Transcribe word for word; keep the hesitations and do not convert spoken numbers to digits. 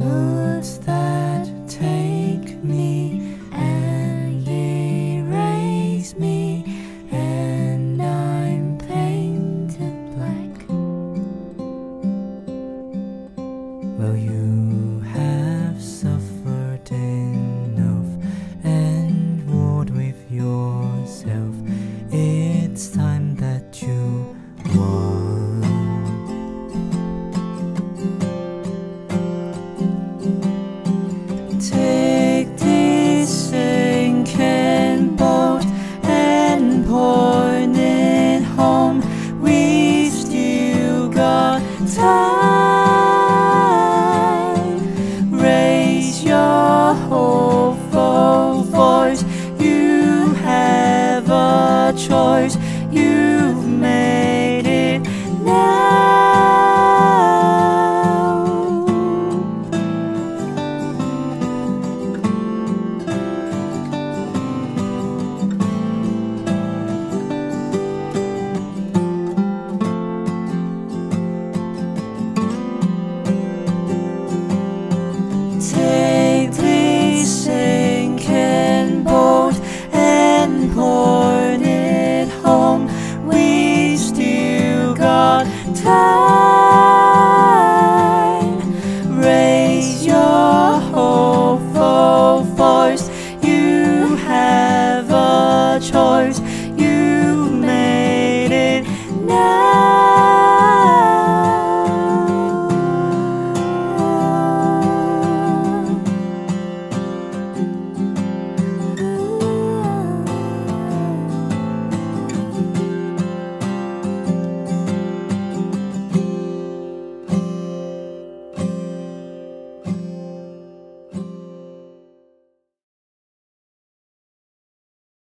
moves the